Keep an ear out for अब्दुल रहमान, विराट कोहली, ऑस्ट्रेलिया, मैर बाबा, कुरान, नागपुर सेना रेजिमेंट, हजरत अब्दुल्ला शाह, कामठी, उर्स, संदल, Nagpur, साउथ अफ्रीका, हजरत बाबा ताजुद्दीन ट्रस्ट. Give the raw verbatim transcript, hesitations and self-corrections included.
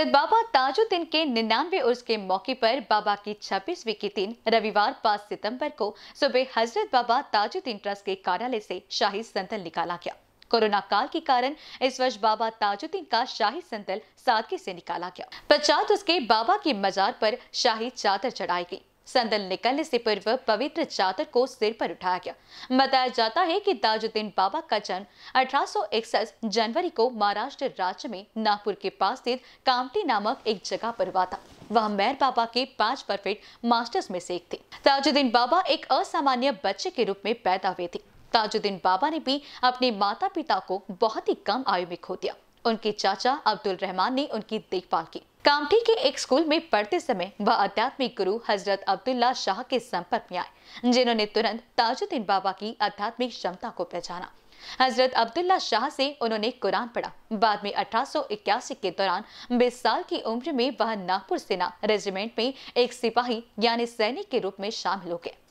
हजरत बाबा ताजुद्दीन के निन्यानवे उर्स के मौके पर बाबा की छब्बीसवीं की दिन रविवार पाँच सितंबर को सुबह हजरत बाबा ताजुद्दीन ट्रस्ट के कार्यालय से शाही संदल निकाला गया। कोरोना काल के कारण इस वर्ष बाबा ताजुद्दीन का शाही संदल सादगी से निकाला गया। पश्चात उसके बाबा की मजार पर शाही चादर चढ़ाई गई। संदल निकलने से पूर्व पवित्र चादर को सिर पर उठाया गया। बताया जाता है कि ताजुद्दीन बाबा का जन्म अठारह सौ इकसठ जनवरी को महाराष्ट्र राज्य में नागपुर के पास स्थित कामटी नामक एक जगह पर हुआ था। वह मैर बाबा के पांच परफेक्ट मास्टर्स में से एक थे। ताजुद्दीन बाबा एक असामान्य बच्चे के रूप में पैदा हुए थे। ताजुद्दीन बाबा ने भी अपने माता पिता को बहुत ही कम आयु में खो दिया। उनके चाचा अब्दुल रहमान ने उनकी देखभाल की। कामठी के एक स्कूल में पढ़ते समय वह आध्यात्मिक गुरु हजरत अब्दुल्ला शाह के संपर्क में आए, जिन्होंने तुरंत ताजुद्दीन बाबा की आध्यात्मिक क्षमता को पहचाना। हजरत अब्दुल्ला शाह से उन्होंने कुरान पढ़ा। बाद में अठारह सौ इक्यासी के दौरान बीस साल की उम्र में वह नागपुर सेना रेजिमेंट में एक सिपाही यानी सैनिक के रूप में शामिल हो गए।